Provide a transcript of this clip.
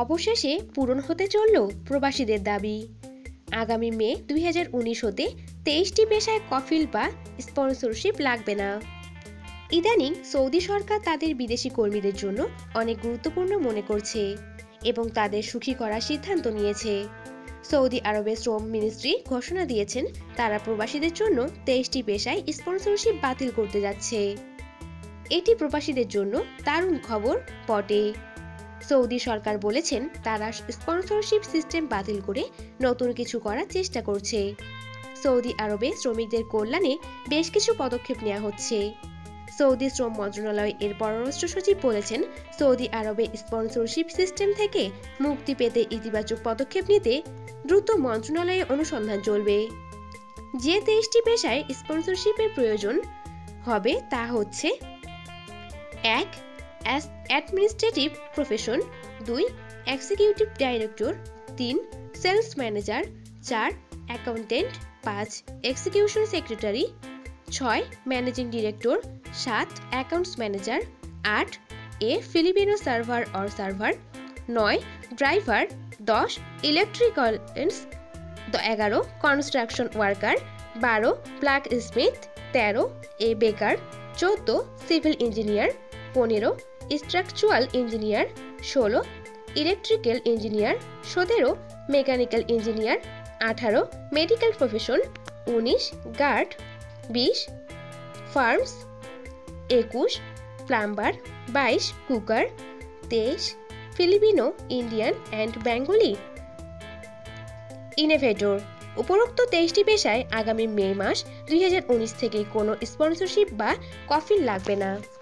অবশেষে পূরণ হতে চলল প্রবাসীদের দাবি। আগামী মে ২০১৯ হতে ২৩টি পেশায় কফিল বা স্পন্সরশিপ লাগবে না। ইদানিং সৌদি সরকার তাদের বিদেশি কর্মীদের জন্য অনেক গুরুত্বপূর্ণ মনে করছে এবং তাদের সুখী করার সিদ্ধান্ত নিয়েছে। সৌদি আরবের শ্রম মিনিস্ট্রি ঘোষণা দিয়েছেন তারা প্রবাসীদের জন্য ২৩টি পেশায় স্পন্সরশিপ বাতিল করতে যাচ্ছে। এটি প্রবাসীদের জন্য দারুণ খবর বটে। সৌদি সরকার বলেছেন তারা স্পন্সরশিপ সিস্টেম বাতিল করে নতুন কিছু করার চেষ্টা করছে। সৌদি আরবে শ্রমিকদের কল্যাণে বেশ কিছু পদক্ষেপ নেওয়া হচ্ছে। সৌদি শ্রম মন্ত্রণালয় এর পররাষ্ট্র সচিব বলেছেন, সৌদি আরবে স্পন্সরশিপ সিস্টেম থেকে মুক্তি পেতে ইতিবাচক পদক্ষেপ নিতে দ্রুত মন্ত্রণালয়ে অনুসন্ধান চলবে। যে ২৩টি পেশায় স্পন্সরশিপের প্রয়োজন হবে তা হচ্ছে: ১. Administrative profession, ২. Executive director, ৩. Sales manager, ৪. Accountant, ৫. Execution secretary, ৬. Managing director, ৭. Accounts manager, ৮. A Filipino server or server, ৯. Driver, ১০. Electricals, ১১. Construction worker, ১২. Blacksmith, ১৩. A baker, ১৪. Civil engineer, ১৫. Structural engineer, ১৬. Electrical engineer, ১৭. Mechanical engineer, ১৮. Medical profession, ১৯. Guard, ২০. Farms, ২১. Plumber, ২২. Cooker, ২৩. Filipino, Indian and Bengali innovator. উপরোক্ত ২৩টি পেশায় আগামী মে মাস ২০১৯ থেকে কোনো sponsorship বা কফিল লাগবে না।